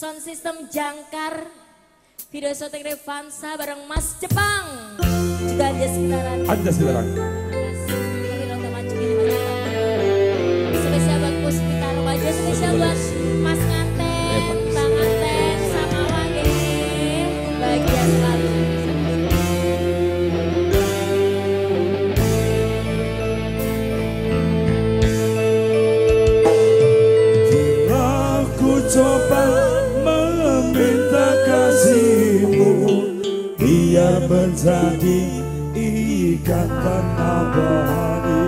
Sound System Jangkar, video syuting Revansa bareng Mas Jepang, juga Anjas Gitarani. Anjas Gitarani. Spesial buat Mas Pitaro aja, spesial buat Mas Nganten, Bang Anten, sama Wangi, bahagia selalu. Aku coba biar menjadi ikatan abadi,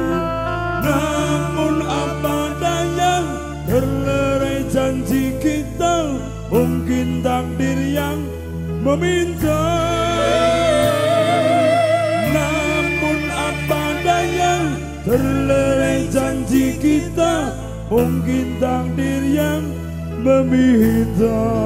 namun apa daya terlerai janji kita, mungkin takdir yang meminta. Namun apa daya terlerai janji kita, mungkin takdir yang meminta.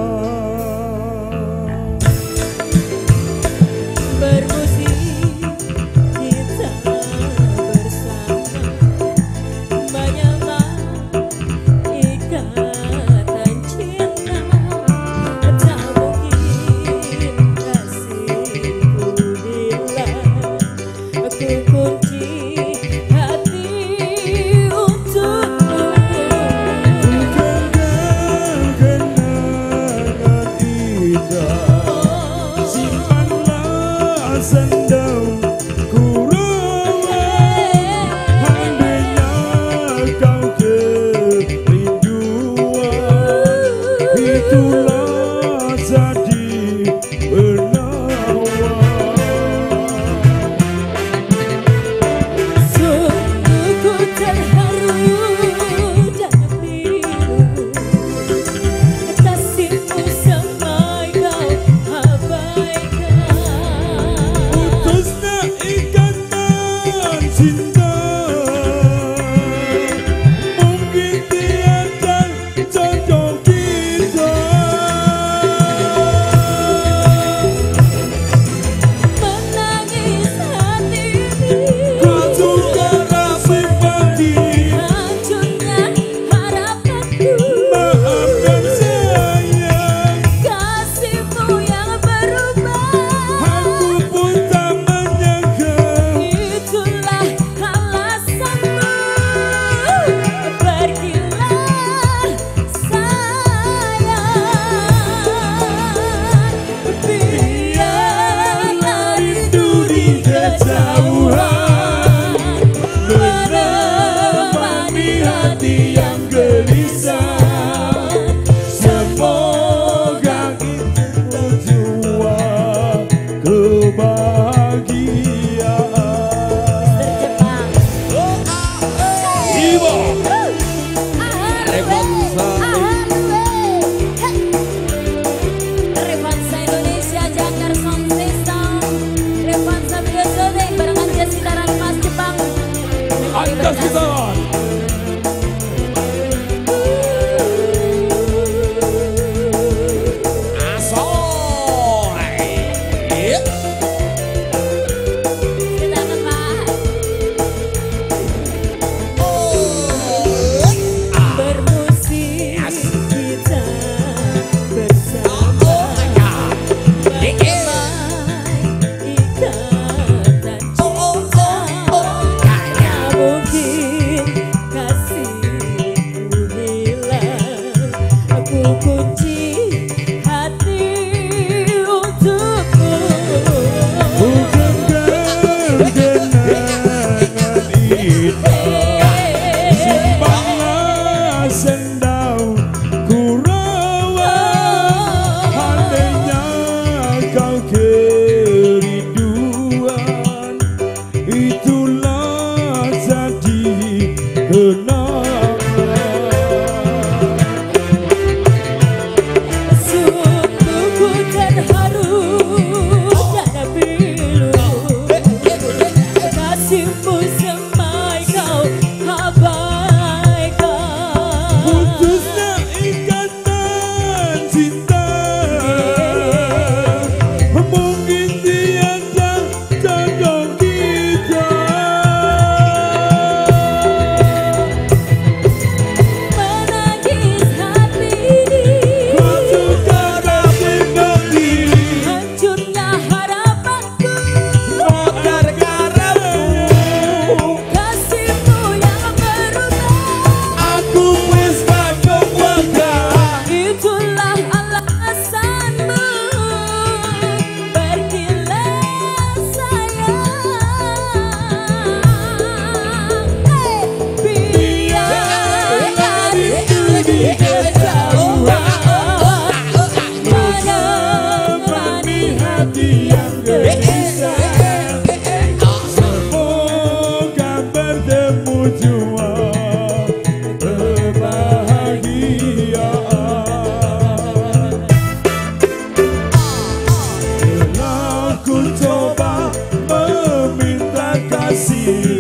kasih.